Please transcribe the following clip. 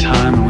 time.